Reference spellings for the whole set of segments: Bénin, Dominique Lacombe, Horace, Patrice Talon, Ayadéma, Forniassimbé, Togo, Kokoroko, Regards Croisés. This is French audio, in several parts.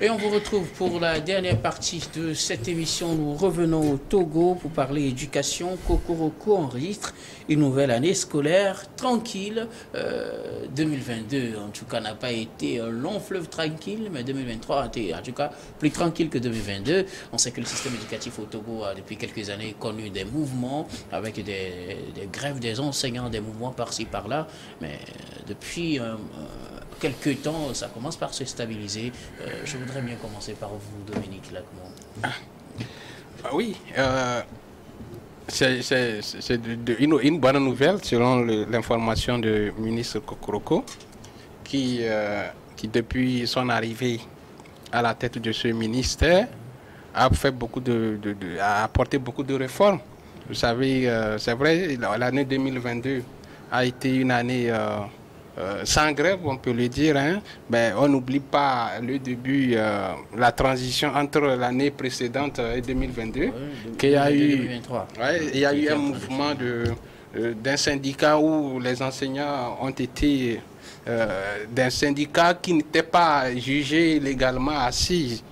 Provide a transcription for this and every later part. Et on vous retrouve pour la dernière partie de cette émission. Nous revenons au Togo pour parler éducation. Kokoroko enregistre une nouvelle année scolaire tranquille. 2022, en tout cas, n'a pas été un long fleuve tranquille, mais 2023 a été, en tout cas, plus tranquille que 2022. On sait que le système éducatif au Togo a, depuis quelques années, connu des mouvements avec des grèves des enseignants, des mouvements par-ci, par-là. Mais depuis quelques temps, ça commence par se stabiliser. Je voudrais bien commencer par vous, Dominique Lacombe. Ah oui, c'est une bonne nouvelle selon l'information du ministre Kokoroko, qui depuis son arrivée à la tête de ce ministère a fait beaucoup a apporté beaucoup de réformes. Vous savez, c'est vrai, l'année 2022 a été une année sans grève, on peut le dire, hein. Ben, on n'oublie pas le début, la transition entre l'année précédente et 2022, ouais, qu'il y a eu, il y a eu un mouvement d'un syndicat où les enseignants ont été, d'un syndicat qui n'était pas jugé légalement assis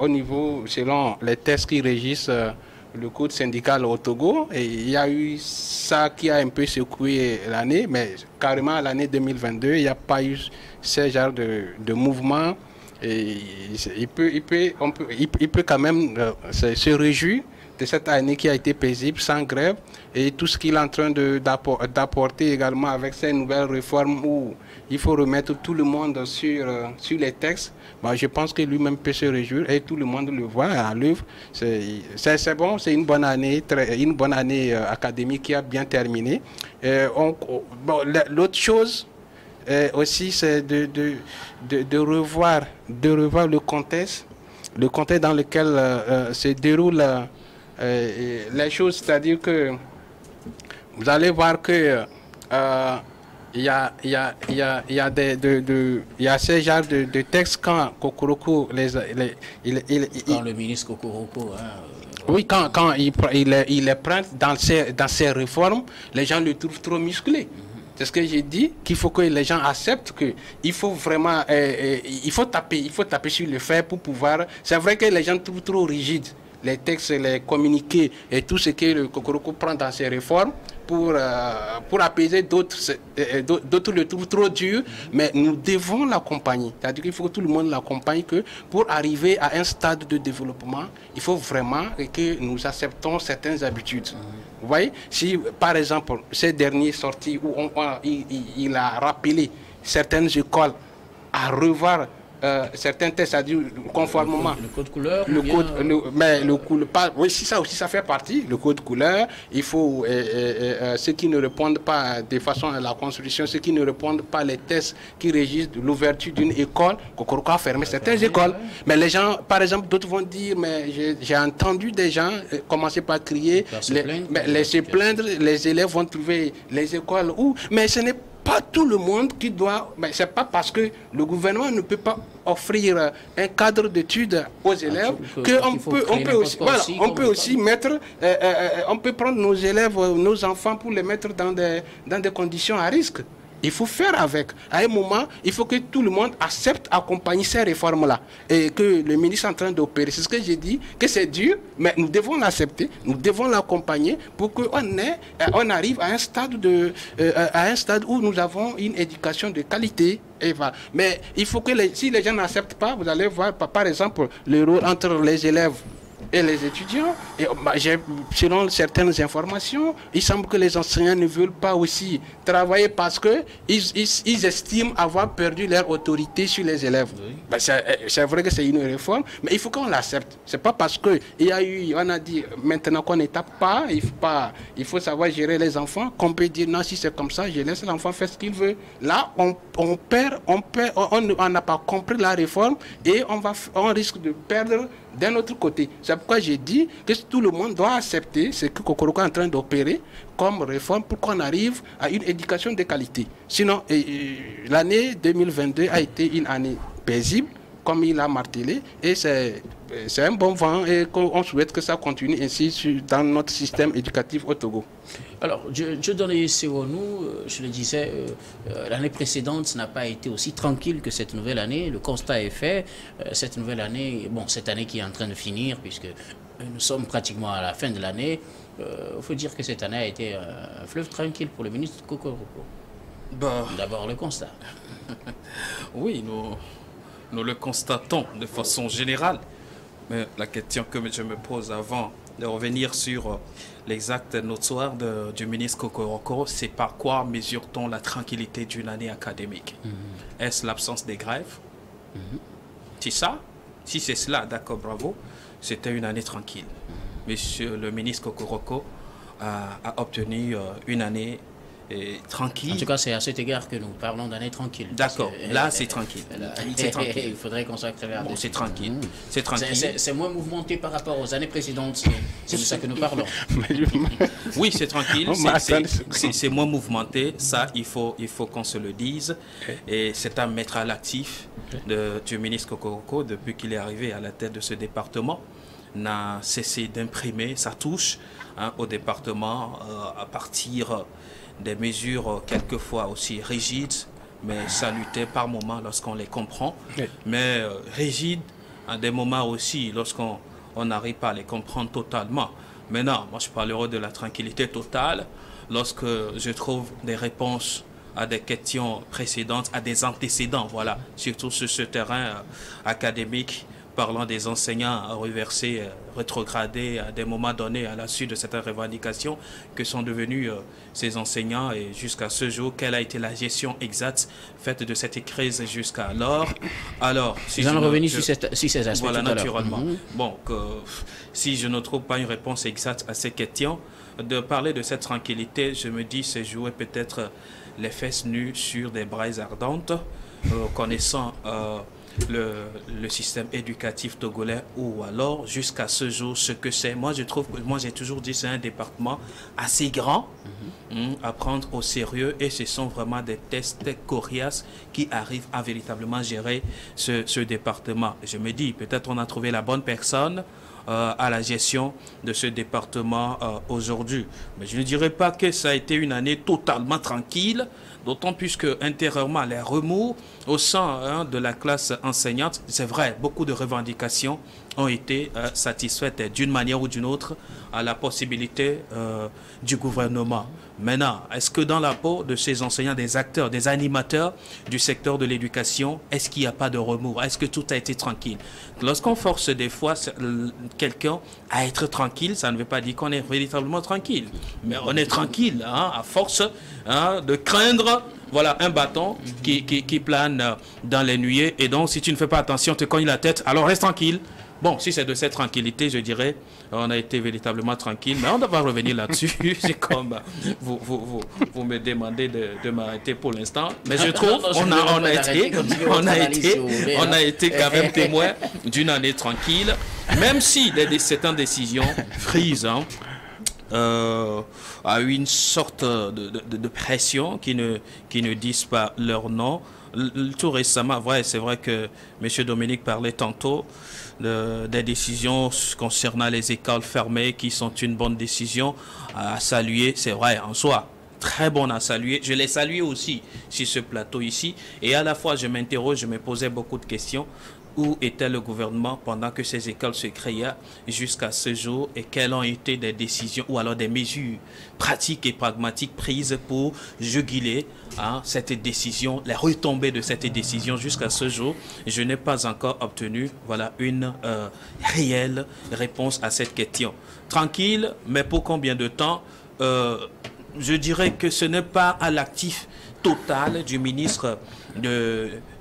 au niveau, selon les textes qui régissent le code syndical au Togo, et il y a eu ça qui a un peu secoué l'année, mais carrément l'année 2022, il n'y a pas eu ce genre de mouvement, et il peut quand même se réjouir de cette année qui a été paisible, sans grève, et tout ce qu'il est en train d'apporter également avec ces nouvelles réformes où il faut remettre tout le monde sur les textes. Bah, je pense que lui-même peut se réjouir et tout le monde le voit à l'œuvre. C'est bon, c'est une bonne année, une bonne année académique qui a bien terminé. Bon, l'autre chose aussi, c'est de revoir le contexte. Le contexte dans lequel se déroulent les choses, c'est-à-dire que vous allez voir que il y a ce genre de textes quand Kokoroko quand le ministre Kokoroko, hein, oui, quand il les prend dans ses réformes, les gens le trouvent trop musclé. C'est ce que j'ai dit, qu'il faut que les gens acceptent qu'il faut vraiment, il faut taper sur le fer pour pouvoir. C'est vrai que les gens trouvent trop rigides les textes, les communiqués et tout ce que le Kokoroko prend dans ses réformes pour apaiser d'autres le trouvent trop dur, mais nous devons l'accompagner. C'est-à-dire qu'il faut que tout le monde l'accompagne, que pour arriver à un stade de développement, il faut vraiment que nous acceptons certaines habitudes. Vous voyez, si par exemple ces derniers sorties où il a rappelé certaines écoles à revoir certains tests, c'est-à-dire conformément le code couleur, oui, ça aussi ça fait partie, le code couleur. Il faut ceux qui ne répondent pas de façon à la construction, ceux qui ne répondent pas les tests qui régissent l'ouverture d'une école, Kokoroko a fermé certaines écoles. Mais les gens, par exemple, d'autres vont dire, mais j'ai entendu des gens commencer par crier, se plaindre, les élèves vont trouver les écoles où, mais ce n'est pas tout le monde qui doit. Mais c'est pas parce que le gouvernement ne peut pas offrir un cadre d'études aux élèves qu'on peut prendre nos élèves, nos enfants, pour les mettre dans des conditions à risque. Il faut faire avec. À un moment, il faut que tout le monde accepte accompagner ces réformes-là. Et que le ministre est en train d'opérer. C'est ce que j'ai dit, que c'est dur, mais nous devons l'accepter, nous devons l'accompagner pour qu'on arrive à un stade où nous avons une éducation de qualité. Et voilà. Mais il faut que si les gens n'acceptent pas, vous allez voir, par exemple, le rôle entre les élèves et les étudiants, et bah, selon certaines informations, il semble que les enseignants ne veulent pas aussi travailler parce que ils estiment avoir perdu leur autorité sur les élèves. Oui. Bah, c'est vrai que c'est une réforme, mais il faut qu'on l'accepte. C'est pas parce que on a dit maintenant qu'on n'étape pas, il faut savoir gérer les enfants, qu'on peut dire non, si c'est comme ça, je laisse l'enfant faire ce qu'il veut. Là, on n'a pas compris la réforme et on risque de perdre d'un autre côté. C'est pourquoi j'ai dit que tout le monde doit accepter ce que Kokoroko est en train d'opérer comme réforme pour qu'on arrive à une éducation de qualité. Sinon, l'année 2022 a été une année paisible, comme il a martelé, et c'est un bon vent et qu'on souhaite que ça continue ainsi dans notre système éducatif au Togo. Alors, Dieu donné sur nous, je le disais, l'année précédente n'a pas été aussi tranquille que cette nouvelle année. Le constat est fait, cette nouvelle année, bon, cette année qui est en train de finir, puisque nous sommes pratiquement à la fin de l'année, il faut dire que cette année a été un fleuve tranquille pour le ministre Kokoroko. Bah, d'abord le constat. Oui, nous le constatons de façon générale. Mais la question que je me pose avant de revenir sur l'exact notoire du ministre Kokoroko, c'est par quoi mesure-t-on la tranquillité d'une année académique? Est-ce l'absence des grèves? C'est ça? Si c'est cela, d'accord, bravo. C'était une année tranquille. Monsieur le ministre Kokoroko a obtenu une année tranquille. En tout cas, c'est à cet égard que nous parlons d'année tranquille. D'accord, là c'est tranquille. Il faudrait qu'on soit clair. Bon, c'est tranquille. C'est tranquille. C'est moins mouvementé par rapport aux années précédentes. C'est de ça que nous parlons. Oui, c'est tranquille. C'est moins mouvementé. Ça, il faut qu'on se le dise. Et c'est à mettre à l'actif du ministre Kokoroko depuis qu'il est arrivé à la tête de ce département. N'a cessé d'imprimer sa touche au département à partir des mesures quelquefois aussi rigides, mais salutées par moments lorsqu'on les comprend, mais rigides à des moments aussi lorsqu'on n'arrive pas à les comprendre totalement. Maintenant, moi je parlerai de la tranquillité totale lorsque je trouve des réponses à des questions précédentes, à des antécédents, voilà, surtout sur ce terrain académique, parlant des enseignants reversés, rétrogradés à des moments donnés à la suite de cette revendication que sont devenus ces enseignants et jusqu'à ce jour, quelle a été la gestion exacte faite de cette crise jusqu'alors. Alors, si nous allons revenir sur ces aspects. Voilà, naturellement. Bon, si je ne trouve pas une réponse exacte à ces questions, de parler de cette tranquillité, je me dis c'est jouer peut-être les fesses nues sur des braises ardentes, connaissant le système éducatif togolais, ou alors jusqu'à ce jour ce que c'est. Moi je trouve, moi j'ai toujours dit, c'est un département assez grand à prendre au sérieux, et ce sont vraiment des tests coriaces qui arrivent à véritablement gérer ce département. Je me dis peut-être on a trouvé la bonne personne à la gestion de ce département aujourd'hui. Mais je ne dirais pas que ça a été une année totalement tranquille, d'autant plus que intérieurement les remous au sein de la classe enseignante, c'est vrai, beaucoup de revendications ont été satisfaites d'une manière ou d'une autre à la possibilité du gouvernement. Maintenant, est-ce que dans la peau de ces enseignants, des acteurs, des animateurs du secteur de l'éducation, est-ce qu'il n'y a pas de remous? Est-ce que tout a été tranquille? Lorsqu'on force des fois quelqu'un à être tranquille, ça ne veut pas dire qu'on est véritablement tranquille. Mais on est tranquille à force de craindre, voilà, un bâton qui plane dans les nuées. Et donc, si tu ne fais pas attention, te cogne la tête, alors reste tranquille. Bon, si c'est de cette tranquillité, je dirais, on a été véritablement tranquille. Mais on va revenir là-dessus. C'est comme vous me demandez de m'arrêter pour l'instant. Mais je trouve on a été quand même témoin d'une année tranquille, même si certaines décisions frises à une sorte de pression qui ne disent pas leur nom. Tout récemment, ouais, c'est vrai que M. Dominique parlait tantôt des décisions concernant les écoles fermées qui sont une bonne décision à saluer, c'est vrai en soi. Très bonne à saluer. Je l'ai salué aussi sur ce plateau ici. Et à la fois, je m'interroge, je me posais beaucoup de questions. Où était le gouvernement pendant que ces écoles se créaient jusqu'à ce jour, et quelles ont été des décisions ou alors des mesures pratiques et pragmatiques prises pour juguler cette décision, les retombées de cette décision jusqu'à ce jour? Je n'ai pas encore obtenu, voilà, une réelle réponse à cette question. Tranquille, mais pour combien de temps? Je dirais que ce n'est pas à l'actif total du ministre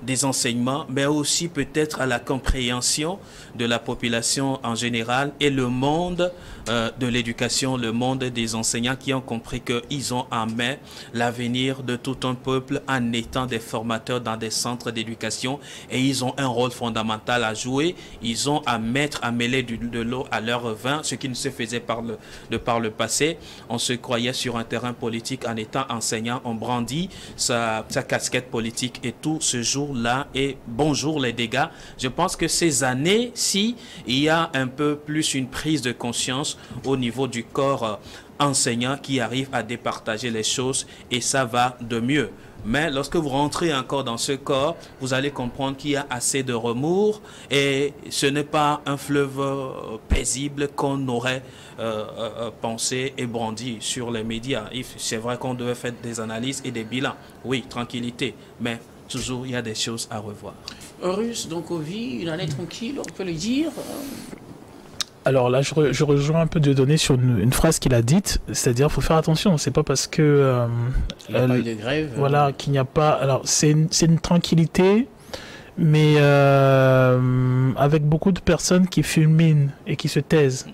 des enseignements, mais aussi peut-être à la compréhension de la population en général et le monde de l'éducation, le monde des enseignants qui ont compris qu'ils ont en main l'avenir de tout un peuple en étant des formateurs dans des centres d'éducation, et ils ont un rôle fondamental à jouer. Ils ont à mêler de l'eau à leur vin, ce qui ne se faisait par le passé. On se croyait sur un terrain politique en étant enseignant, on brandit sa casquette politique et tout. Ce jour, là et bonjour les dégâts. Je pense que ces années-ci, il y a un peu plus une prise de conscience au niveau du corps enseignant qui arrive à départager les choses et ça va de mieux. Mais lorsque vous rentrez encore dans ce corps, vous allez comprendre qu'il y a assez de remords et ce n'est pas un fleuve paisible qu'on aurait pensé et brandi sur les médias. C'est vrai qu'on devait faire des analyses et des bilans. Oui, tranquillité, mais toujours il y a des choses à revoir. Horus, donc on vit une année tranquille, on peut le dire. Alors là, je rejoins un peu Dieudonné sur une phrase qu'il a dite, c'est-à-dire faut faire attention, c'est pas parce que qu'il n'y a pas. Alors c'est une tranquillité, mais avec beaucoup de personnes qui fulminent et qui se taisent.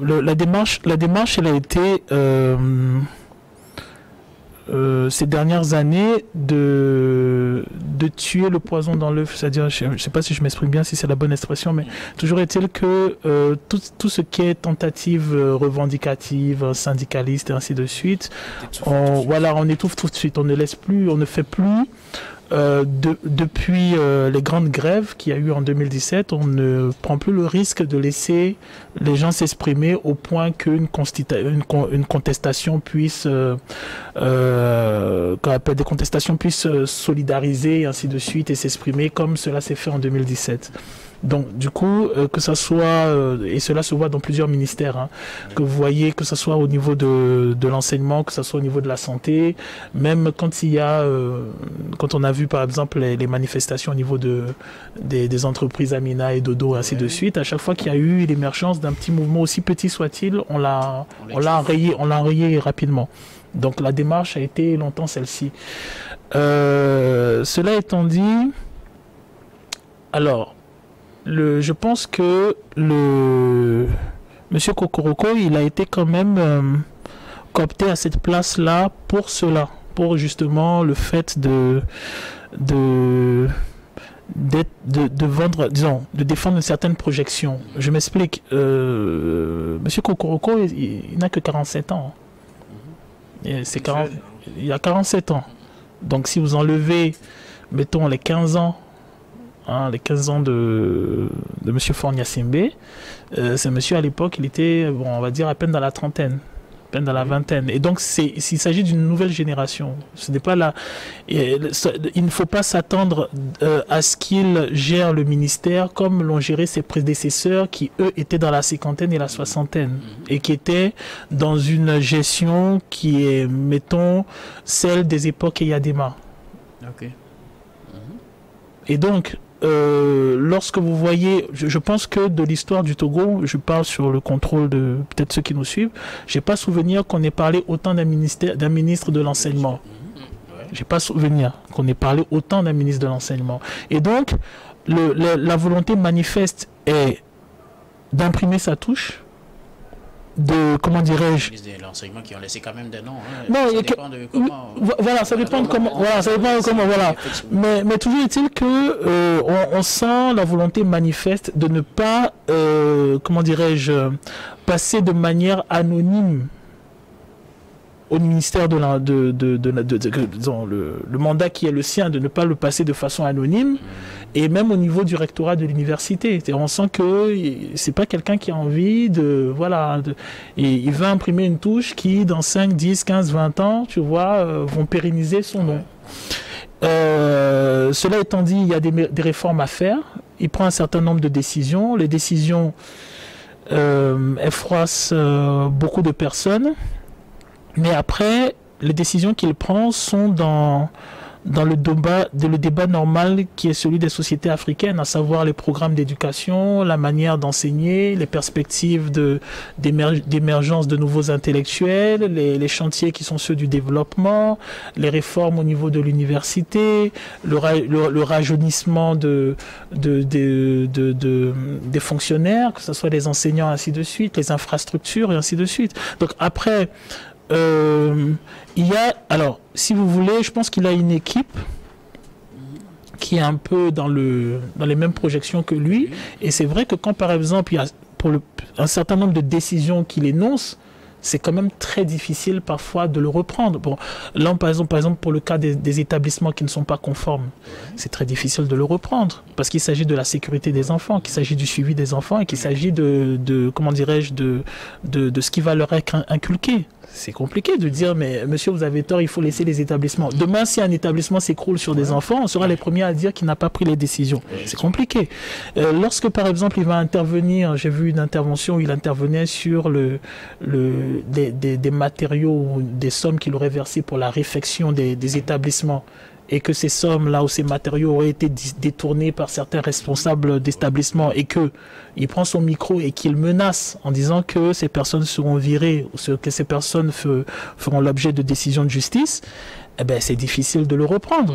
La démarche, elle a été ces dernières années de tuer le poison dans l'œuf, c'est-à-dire, je ne sais pas si je m'exprime bien, si c'est la bonne expression, mais toujours est-il que tout ce qui est tentative revendicative, syndicaliste et ainsi de suite, on étouffe tout de suite, on ne laisse plus, on ne fait plus. Depuis les grandes grèves qu'il y a eu en 2017, on ne prend plus le risque de laisser les gens s'exprimer au point qu'une contestation puisse, des contestations puissent solidariser et ainsi de suite et s'exprimer comme cela s'est fait en 2017. Donc du coup, que ça soit, et cela se voit dans plusieurs ministères, hein, que vous voyez que ça soit au niveau de l'enseignement, que ça soit au niveau de la santé, même quand il y a, quand on a vu par exemple les manifestations au niveau des entreprises Amina et Dodo, ainsi de suite, à chaque fois qu'il y a eu l'émergence d'un petit mouvement, aussi petit soit-il, on l'a enrayé rapidement. Donc la démarche a été longtemps celle-ci. Cela étant dit, alors, je pense que Monsieur Kokoroko, il a été quand même coopté à cette place-là pour cela, pour justement le fait de défendre une certaine projection. Je m'explique. Monsieur Kokoroko, il n'a que 47 ans. Il a 47 ans. Donc si vous enlevez, mettons, les 15 ans, hein, les 15 ans de M. Forniassimbé, ce monsieur à l'époque, il était, bon, on va dire, à peine dans la trentaine, à peine dans la vingtaine. Et donc, s'il s'agit d'une nouvelle génération, ce n'est pas là. Il ne faut pas s'attendre à ce qu'il gère le ministère comme l'ont géré ses prédécesseurs qui, eux, étaient dans la cinquantaine et la soixantaine et qui étaient dans une gestion qui est, mettons, celle des époques Ayadéma. Ok. Et donc, lorsque vous voyez, je pense que de l'histoire du Togo, je parle sur le contrôle de peut-être ceux qui nous suivent, j'ai pas souvenir qu'on ait parlé autant d'un ministre de l'enseignement. J'ai pas souvenir qu'on ait parlé autant d'un ministre de l'enseignement. Et donc, la volonté manifeste est d'imprimer sa touche. Comment dirais-je, l'enseignement qui ont laissé quand même des noms, hein. Non, ça dépend de comment, voilà, ça dépend de comment, voilà, ça dépend de comment, voilà. Mais toujours est-il que on sent la volonté manifeste de ne pas comment dirais-je, passer de manière anonyme au ministère le mandat qui est le sien, de ne pas le passer de façon anonyme, et même au niveau du rectorat de l'université. On sent que c'est pas quelqu'un qui a envie de, voilà, il va imprimer une touche qui, dans 5, 10, 15, 20 ans, tu vois, vont pérenniser son nom. Cela étant dit, il y a des réformes à faire. Il prend un certain nombre de décisions. Les décisions effroissent beaucoup de personnes. Mais après, les décisions qu'il prend sont dans le débat normal qui est celui des sociétés africaines, à savoir les programmes d'éducation, la manière d'enseigner, les perspectives d'émergence de nouveaux intellectuels, les chantiers qui sont ceux du développement, les réformes au niveau de l'université, le rajeunissement des fonctionnaires, que ce soit les enseignants, ainsi de suite, les infrastructures, et ainsi de suite. Donc après... alors, si vous voulez, je pense qu'il a une équipe qui est un peu dans les mêmes projections que lui. Et c'est vrai que quand, par exemple, il y a un certain nombre de décisions qu'il énonce, c'est quand même très difficile parfois de le reprendre. Bon, là, par exemple, pour le cas des établissements qui ne sont pas conformes, c'est très difficile de le reprendre parce qu'il s'agit de la sécurité des enfants, qu'il s'agit du suivi des enfants et qu'il s'agit de ce qui va leur être inculqué. C'est compliqué de dire, mais monsieur, vous avez tort, il faut laisser les établissements. Demain, si un établissement s'écroule sur des enfants, on sera les premiers à dire qu'il n'a pas pris les décisions. C'est compliqué. Lorsque, par exemple, il va intervenir, j'ai vu une intervention où il intervenait sur des matériaux ou des sommes qu'il aurait versées pour la réfection des établissements. Et que ces sommes-là ou ces matériaux auraient été détournés par certains responsables d'établissements et qu'il prend son micro et qu'il menace en disant que ces personnes seront virées ou que ces personnes feront l'objet de décisions de justice, eh ben, c'est difficile de le reprendre.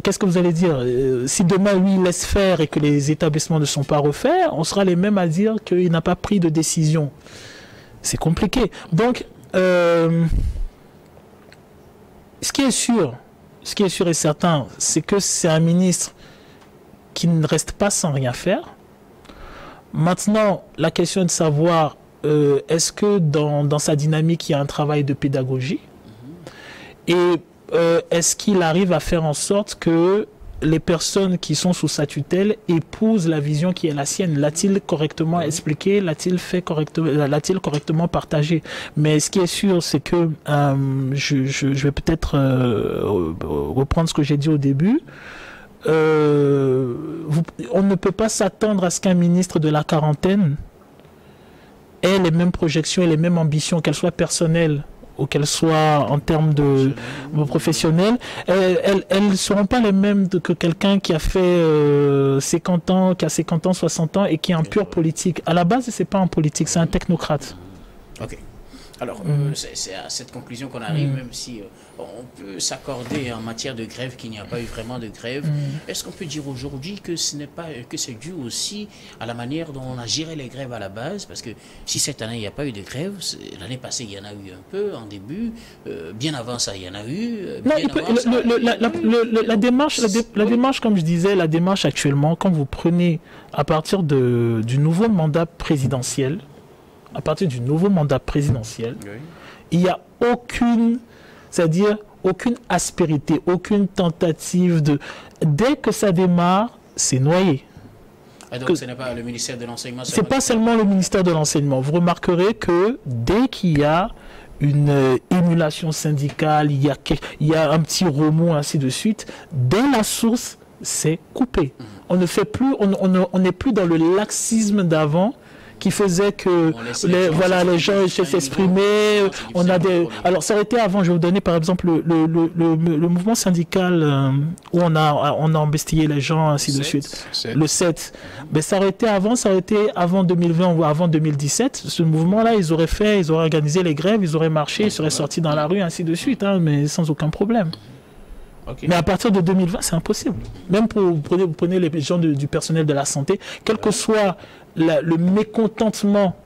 Qu'est-ce que vous allez dire? Si demain, lui, il laisse faire et que les établissements ne sont pas refaits, on sera les mêmes à dire qu'il n'a pas pris de décision. C'est compliqué. Donc, ce qui est sûr et certain, c'est que c'est un ministre qui ne reste pas sans rien faire. Maintenant, la question est de savoir, est-ce que dans sa dynamique, il y a un travail de pédagogie? Et est-ce qu'il arrive à faire en sorte que les personnes qui sont sous sa tutelle épousent la vision qui est la sienne? L'a-t-il correctement expliqué? L'a-t-il correctement partagé? Mais ce qui est sûr, c'est que je vais peut-être reprendre ce que j'ai dit au début. On ne peut pas s'attendre à ce qu'un ministre de la quarantaine ait les mêmes projections et les mêmes ambitions, qu'elles soient personnelles ou qu'elles soient en termes de professionnels, elles ne seront pas les mêmes que quelqu'un qui a fait 50 ans, qui a 50 ans, 60 ans et qui est en pure politique. À la base, c'est pas en politique, c'est un technocrate. Ok. Alors, c'est à cette conclusion qu'on arrive, même si on peut s'accorder en matière de grève, qu'il n'y a pas eu vraiment de grève. Est-ce qu'on peut dire aujourd'hui que ce n'est pas, que c'est dû aussi à la manière dont on a géré les grèves à la base? Parce que si cette année, il n'y a pas eu de grève, l'année passée, il y en a eu un peu en début, bien avant ça, il y en a eu. La démarche, comme je disais, la démarche actuellement, quand vous prenez à partir du nouveau mandat présidentiel, à partir du nouveau mandat présidentiel, il n'y a aucune, c'est-à-dire aucune aspérité, aucune tentative de... Dès que ça démarre, c'est noyé. Ah, donc ce n'est pas le ministère de l'enseignement. Ce n'est pas seulement le ministère de l'enseignement. Vous remarquerez que dès qu'il y a une émulation syndicale, il y a un petit remous, ainsi de suite, dès la source, c'est coupé. On ne fait plus, on n'est plus dans le laxisme d'avant, qui faisait que les gens se s'exprimaient. Alors ça aurait été avant, je vais vous donner par exemple le mouvement syndical où on a embestillé les gens, ainsi de suite. Le 7. Mais ça aurait été avant, avant 2020 ou avant 2017. Ce mouvement-là, ils auraient organisé les grèves, ils auraient marché, ils seraient sortis dans la rue, ainsi de suite, hein, mais sans aucun problème. Okay. Mais à partir de 2020, c'est impossible. Même pour vous prenez les gens du personnel de la santé, quel que soit le mécontentement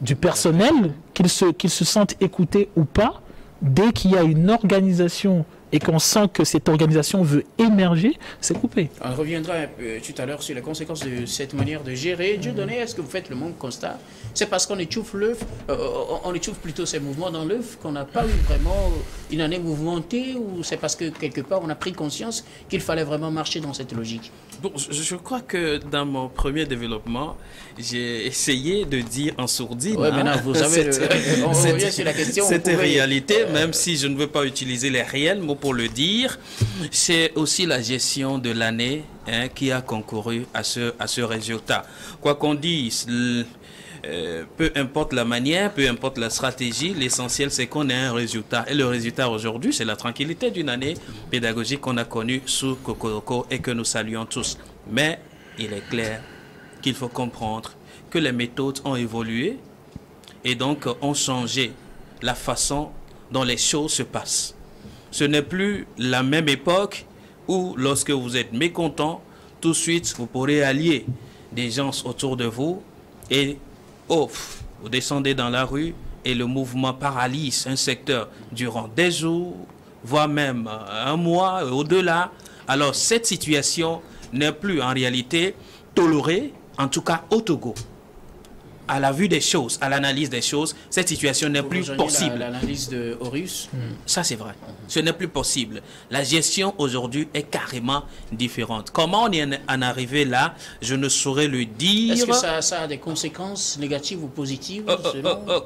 du personnel, qu'ils se sentent écoutés ou pas, dès qu'il y a une organisation et qu'on sent que cette organisation veut émerger, c'est coupé. On reviendra un peu tout à l'heure sur les conséquences de cette manière de gérer. Dieu donné, est-ce que vous faites le même constat? C'est parce qu'on étouffe l'œuf, on étouffe plutôt ces mouvements dans l'œuf, qu'on n'a pas eu vraiment une année mouvementée, ou c'est parce que quelque part on a pris conscience qu'il fallait vraiment marcher dans cette logique? Bon, je crois que dans mon premier développement, j'ai essayé de dire en sourdine. Oui, maintenant, vous savez, on revient sur la question. Cette réalité, même si je ne veux pas utiliser les réels mots pour le dire, c'est aussi la gestion de l'année qui a concouru à ce résultat. Quoi qu'on dise, peu importe la manière, peu importe la stratégie, l'essentiel c'est qu'on ait un résultat. Et le résultat aujourd'hui, c'est la tranquillité d'une année pédagogique qu'on a connue sous Kokoroko et que nous saluons tous. Mais il est clair qu'il faut comprendre que les méthodes ont évolué et donc ont changé la façon dont les choses se passent. Ce n'est plus la même époque où, lorsque vous êtes mécontent, tout de suite, vous pourrez allier des gens autour de vous et vous descendez dans la rue et le mouvement paralyse un secteur durant des jours, voire même un mois, au-delà. Alors, cette situation n'est plus en réalité tolérée, en tout cas au Togo. à la vue des choses, à l'analyse des choses, cette situation n'est plus possible. L'analyse de Horace, ça c'est vrai. Ce n'est plus possible. La gestion aujourd'hui est carrément différente. Comment on est en arrivé là, je ne saurais le dire. Est-ce que ça, ça a des conséquences négatives ou positives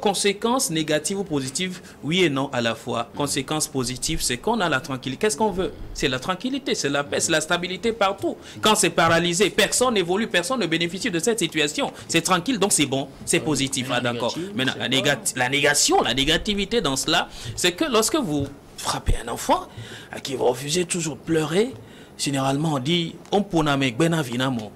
Conséquences négatives ou positives, oui et non à la fois. Conséquences positives, c'est qu'on a la tranquillité. Qu'est-ce qu'on veut? C'est la tranquillité, c'est la paix, c'est la stabilité partout. Quand c'est paralysé, personne n'évolue, personne ne bénéficie de cette situation. C'est tranquille, donc c'est bon. C'est positif, ah, d'accord. Maintenant, la négativité dans cela, c'est que lorsque vous frappez un enfant, à qui vous refusez toujours de pleurer, généralement on dit « on poname benavinamo ».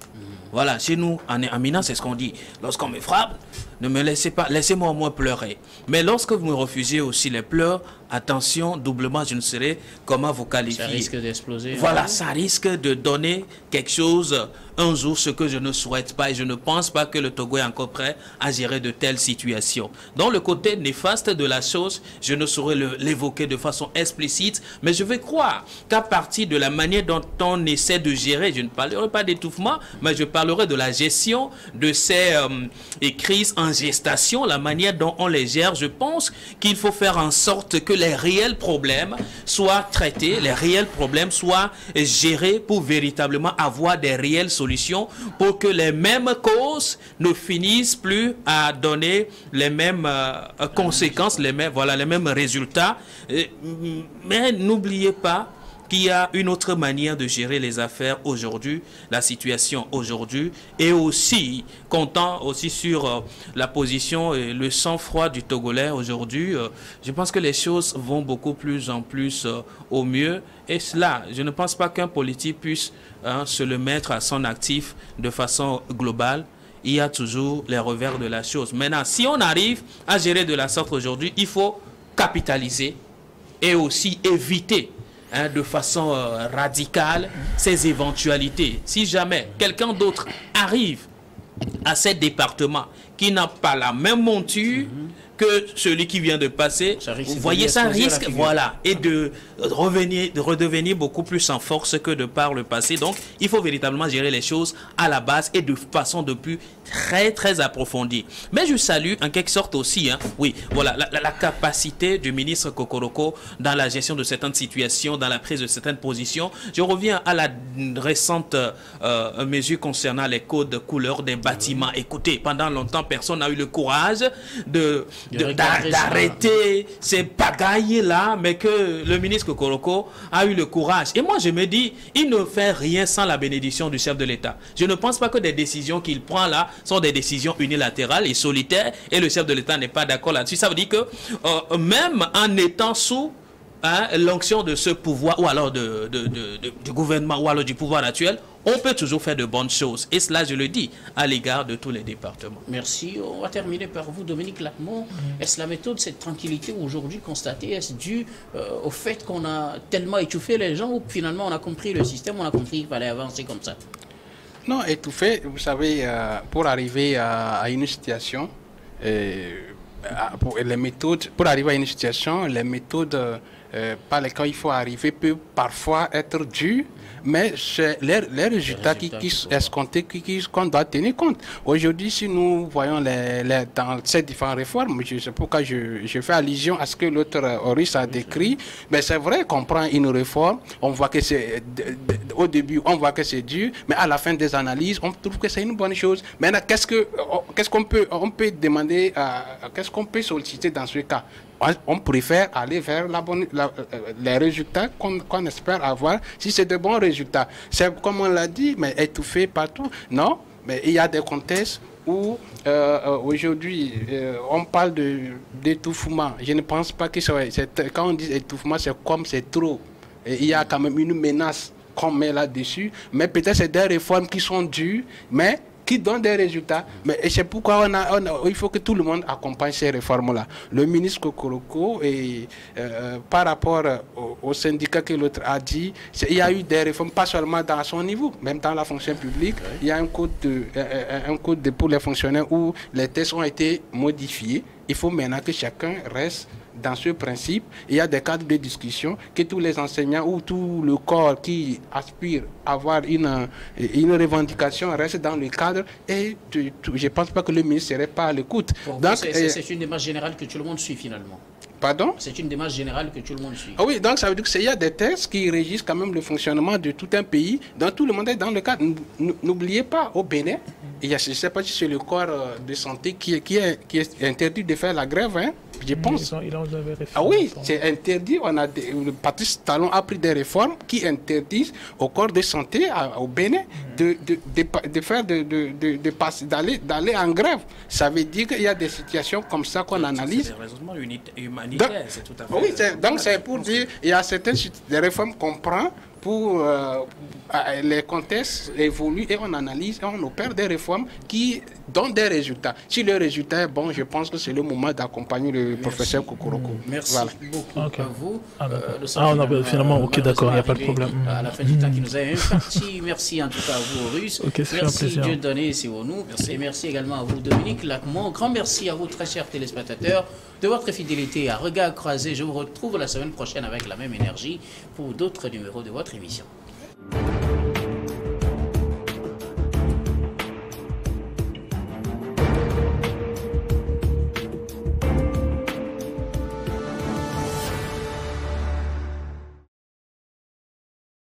Voilà, chez nous, en Mina, c'est ce qu'on dit. Lorsqu'on me frappe, ne me laissez pas, laissez-moi au moins pleurer. Mais lorsque vous me refusez aussi les pleurs, attention, doublement, je ne saurais comment vous qualifier. Ça risque d'exploser. Voilà, ça risque de donner quelque chose, un jour, ce que je ne souhaite pas. Et je ne pense pas que le Togo est encore prêt à gérer de telles situations. Dans le côté néfaste de la chose, je ne saurais l'évoquer de façon explicite, mais je vais croire qu'à partir de la manière dont on essaie de gérer, je ne parlerai pas d'étouffement, mais je parlerai de la gestion de ces crises en gestation, la manière dont on les gère. Je pense qu'il faut faire en sorte que les réels problèmes soient traités, les réels problèmes soient gérés pour véritablement avoir des réelles solutions pour que les mêmes causes ne finissent plus à donner les mêmes conséquences, les mêmes résultats. Mais n'oubliez pas qu'il y a une autre manière de gérer les affaires aujourd'hui, la situation aujourd'hui, et aussi, comptant aussi sur la position et le sang-froid du Togolais aujourd'hui, je pense que les choses vont beaucoup plus en plus au mieux. Et cela, je ne pense pas qu'un politique puisse se le mettre à son actif de façon globale. Il y a toujours les revers de la chose. Maintenant, si on arrive à gérer de la sorte aujourd'hui, il faut capitaliser et aussi éviter de façon radicale ces éventualités. Si jamais quelqu'un d'autre arrive à ce département qui n'a pas la même monture que celui qui vient de passer, vous voyez, ça risque, voilà, et de revenir, de redevenir beaucoup plus en force que de par le passé. Donc, il faut véritablement gérer les choses à la base et de façon de plus très, très approfondie. Mais je salue en quelque sorte aussi, oui, voilà, la capacité du ministre Kokoroko dans la gestion de certaines situations, dans la prise de certaines positions. Je reviens à la récente mesure concernant les codes couleurs des bâtiments. Écoutez, pendant longtemps, personne n'a eu le courage de d'arrêter ces bagailles-là, mais que le ministre Kokoroko a eu le courage. Et moi, je me dis, il ne fait rien sans la bénédiction du chef de l'État. Je ne pense pas que des décisions qu'il prend là sont des décisions unilatérales et solitaires, et le chef de l'État n'est pas d'accord là-dessus. Ça veut dire que même en étant sous l'onction de ce pouvoir, ou alors du gouvernement, ou alors du pouvoir actuel, on peut toujours faire de bonnes choses. Et cela, je le dis, à l'égard de tous les départements. Merci. On va terminer par vous, Dominique Lacombe. Est-ce la méthode, cette tranquillité aujourd'hui constatée, est-ce due au fait qu'on a tellement étouffé les gens, ou finalement on a compris le système, on a compris qu'il fallait avancer comme ça? Non, étouffé, vous savez, pour arriver à une situation, les méthodes par lesquelles il faut arriver peuvent parfois être dues, mais c'est les résultats qui escomptés qu'on doit tenir compte. Aujourd'hui, si nous voyons dans ces différentes réformes, je sais pourquoi je fais allusion à ce que l'autre Horace a décrit, mais c'est vrai qu'on prend une réforme, on voit que c'est au début, on voit que c'est dur, mais à la fin des analyses, on trouve que c'est une bonne chose. Maintenant, qu'est-ce qu'on peut demander, qu'est-ce qu'on peut solliciter dans ce cas? On préfère aller vers les résultats qu'on espère avoir, si c'est de bons résultats. C'est comme on l'a dit, mais étouffé partout. Non, mais il y a des contextes où aujourd'hui on parle d'étouffement. Je ne pense pas que c'est... Quand on dit étouffement, c'est comme c'est trop. Et il y a quand même une menace qu'on met là-dessus. Mais peut-être c'est des réformes qui sont dues, mais qui donnent des résultats. Mais c'est pourquoi il faut que tout le monde accompagne ces réformes-là. Le ministre Kokoroko, par rapport au syndicat que l'autre a dit, il y a eu des réformes, pas seulement dans son niveau, même dans la fonction publique. Il y a un code, pour les fonctionnaires où les tests ont été modifiés. Il faut maintenant que chacun reste dans ce principe, il y a des cadres de discussion que tous les enseignants ou tout le corps qui aspire à avoir une revendication reste dans le cadre et je ne pense pas que le ministre ne serait pas à l'écoute. C'est une démarche générale que tout le monde suit finalement. Pardon? C'est une démarche générale que tout le monde suit. Ah oui, donc ça veut dire qu'il y a des textes qui régissent quand même le fonctionnement de tout un pays, dont tout le monde est dans le cadre. N'oubliez pas, au Bénin, il y a, je ne sais pas si c'est le corps de santé qui est interdit de faire la grève, hein, je pense. Ah oui, c'est interdit. Patrice Talon a pris des réformes qui interdisent au corps de santé au Bénin d'aller en grève. Ça veut dire qu'il y a des situations comme ça qu'on analyse. C'est des raisonnements humanitaires, c'est tout à fait. Oui, donc c'est pour dire qu'il y a certaines réformes qu'on prend pour les contextes évoluent et on analyse et on opère des réformes qui donnent des résultats. Si le résultat est bon, je pense que c'est le moment d'accompagner le professeur Kokoroko. Merci beaucoup à vous. Finalement, ok, d'accord, il n'y a pas de problème. À la fin du temps qui nous a imparti, merci en tout cas à vous, Horace. Okay, merci, Dieu donné, c'est au nous. Merci. Et merci également à vous, Dominique Lacombe. Grand merci à vous, très chers téléspectateurs, de votre fidélité à Regards Croisés. Je vous retrouve la semaine prochaine avec la même énergie pour d'autres numéros de votre émission.